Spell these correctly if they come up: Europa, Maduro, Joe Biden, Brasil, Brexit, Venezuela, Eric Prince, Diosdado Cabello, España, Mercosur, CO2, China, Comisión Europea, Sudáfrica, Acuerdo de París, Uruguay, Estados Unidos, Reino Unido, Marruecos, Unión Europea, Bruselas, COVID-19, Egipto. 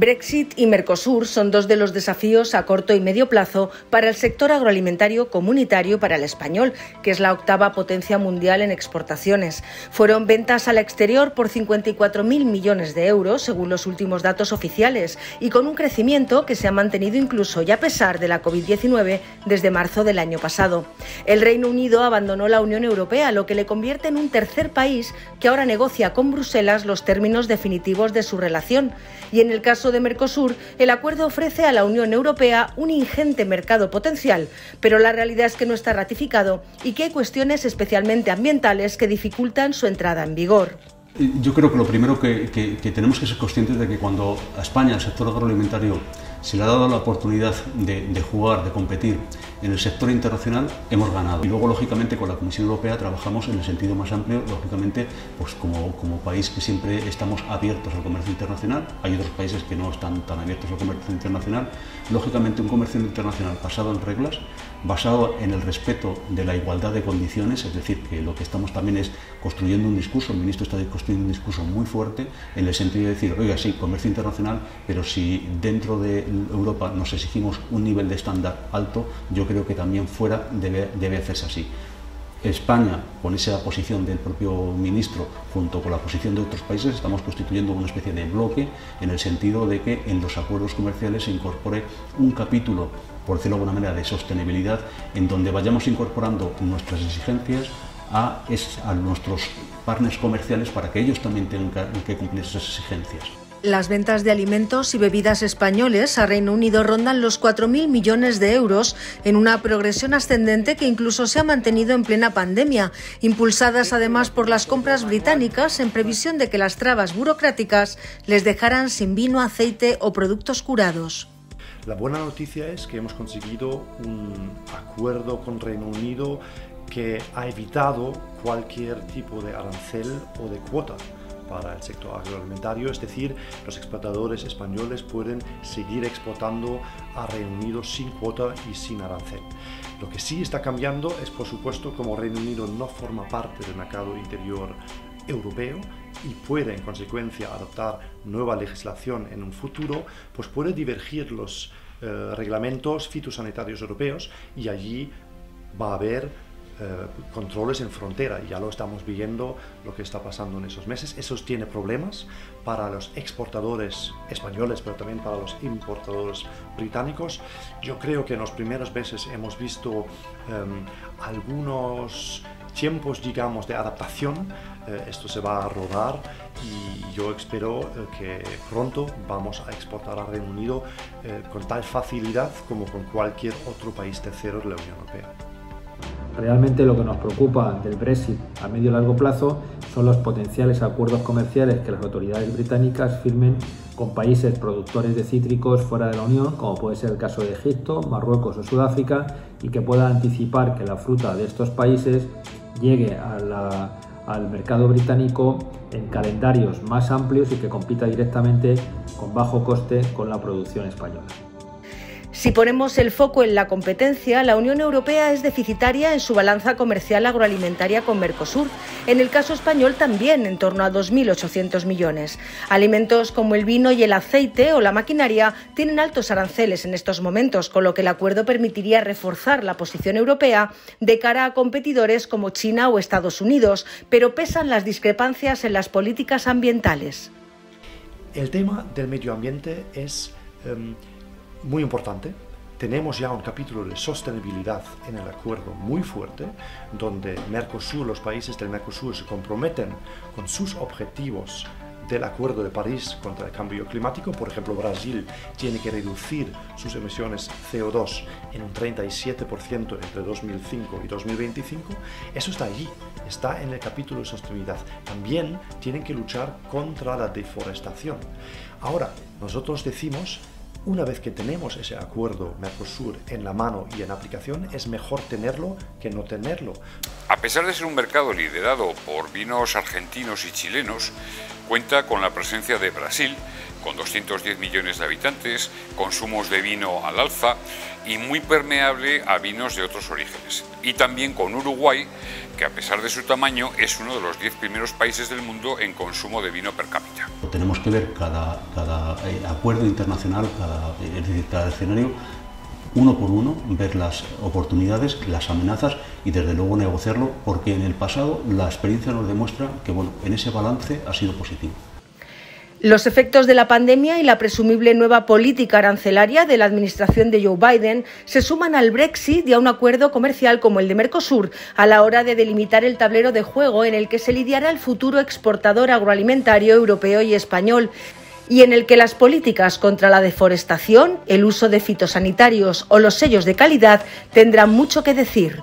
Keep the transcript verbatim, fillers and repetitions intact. Brexit y Mercosur son dos de los desafíos a corto y medio plazo para el sector agroalimentario comunitario para el español, que es la octava potencia mundial en exportaciones. Fueron ventas al exterior por cincuenta y cuatro mil millones de euros, según los últimos datos oficiales, y con un crecimiento que se ha mantenido incluso y a pesar de la COVID diecinueve desde marzo del año pasado. El Reino Unido abandonó la Unión Europea, lo que le convierte en un tercer país que ahora negocia con Bruselas los términos definitivos de su relación. Y en el caso En el caso de Mercosur, el acuerdo ofrece a la Unión Europea un ingente mercado potencial, pero la realidad es que no está ratificado y que hay cuestiones especialmente ambientales que dificultan su entrada en vigor. Yo creo que lo primero que, que, que tenemos que ser conscientes de que cuando a España, al sector agroalimentario, se le ha dado la oportunidad de, de jugar, de competir en el sector internacional, hemos ganado. Y luego, lógicamente, con la Comisión Europea trabajamos en el sentido más amplio, lógicamente, pues como, como país que siempre estamos abiertos al comercio internacional. Hay otros países que no están tan abiertos al comercio internacional. Lógicamente, un comercio internacional basado en reglas, basado en el respeto de la igualdad de condiciones, es decir, que lo que estamos también es construyendo un discurso, el ministro está construyendo un discurso muy fuerte, en el sentido de decir, oiga, sí, comercio internacional, pero si dentro de Europa nos exigimos un nivel de estándar alto, yo creo que también fuera debe, debe hacerse así. España, con esa posición del propio ministro, junto con la posición de otros países, estamos constituyendo una especie de bloque en el sentido de que en los acuerdos comerciales se incorpore un capítulo, por decirlo de alguna manera, de sostenibilidad, en donde vayamos incorporando nuestras exigencias a, a nuestros partners comerciales para que ellos también tengan que cumplir esas exigencias. Las ventas de alimentos y bebidas españoles a Reino Unido rondan los cuatro mil millones de euros en una progresión ascendente que incluso se ha mantenido en plena pandemia, impulsadas además por las compras británicas en previsión de que las trabas burocráticas les dejaran sin vino, aceite o productos curados. La buena noticia es que hemos conseguido un acuerdo con Reino Unido que ha evitado cualquier tipo de arancel o de cuota para el sector agroalimentario, es decir, los exportadores españoles pueden seguir exportando a Reino Unido sin cuota y sin arancel. Lo que sí está cambiando es, por supuesto, como Reino Unido no forma parte del mercado interior europeo y puede, en consecuencia, adoptar nueva legislación en un futuro, pues puede divergir los eh, reglamentos fitosanitarios europeos y allí va a haber Eh, controles en frontera, y ya lo estamos viendo lo que está pasando en esos meses. Eso tiene problemas para los exportadores españoles, pero también para los importadores británicos. Yo creo que en los primeros meses hemos visto eh, algunos tiempos, digamos, de adaptación. Eh, esto se va a rodar y yo espero eh, que pronto vamos a exportar al Reino Unido eh, con tal facilidad como con cualquier otro país tercero de la Unión Europea. Realmente lo que nos preocupa del Brexit a medio y largo plazo son los potenciales acuerdos comerciales que las autoridades británicas firmen con países productores de cítricos fuera de la Unión, como puede ser el caso de Egipto, Marruecos o Sudáfrica, y que pueda anticipar que la fruta de estos países llegue a la, al mercado británico en calendarios más amplios y que compita directamente con bajo coste con la producción española. Si ponemos el foco en la competencia, la Unión Europea es deficitaria en su balanza comercial agroalimentaria con Mercosur, en el caso español también en torno a dos mil ochocientos millones. Alimentos como el vino y el aceite o la maquinaria tienen altos aranceles en estos momentos, con lo que el acuerdo permitiría reforzar la posición europea de cara a competidores como China o Estados Unidos, pero pesan las discrepancias en las políticas ambientales. El tema del medio ambiente es Um... muy importante. Tenemos ya un capítulo de sostenibilidad en el acuerdo muy fuerte, donde Mercosur, los países del Mercosur se comprometen con sus objetivos del Acuerdo de París contra el cambio climático. Por ejemplo, Brasil tiene que reducir sus emisiones C O dos en un treinta y siete por ciento entre dos mil cinco y dos mil veinticinco. Eso está allí, está en el capítulo de sostenibilidad. También tienen que luchar contra la deforestación. Ahora, nosotros decimos, una vez que tenemos ese acuerdo Mercosur en la mano y en aplicación, es mejor tenerlo que no tenerlo. A pesar de ser un mercado liderado por vinos argentinos y chilenos, cuenta con la presencia de Brasil, con doscientos diez millones de habitantes, consumos de vino al alza y muy permeable a vinos de otros orígenes. Y también con Uruguay, que a pesar de su tamaño es uno de los diez primeros países del mundo en consumo de vino per cápita. Tenemos que ver cada, cada acuerdo internacional, cada, es decir, cada escenario, uno por uno, ver las oportunidades, las amenazas y desde luego negociarlo, porque en el pasado la experiencia nos demuestra que bueno, en ese balance ha sido positivo. Los efectos de la pandemia y la presumible nueva política arancelaria de la administración de Joe Biden se suman al Brexit y a un acuerdo comercial como el de Mercosur a la hora de delimitar el tablero de juego en el que se lidiará el futuro exportador agroalimentario europeo y español, y en el que las políticas contra la deforestación, el uso de fitosanitarios o los sellos de calidad tendrán mucho que decir.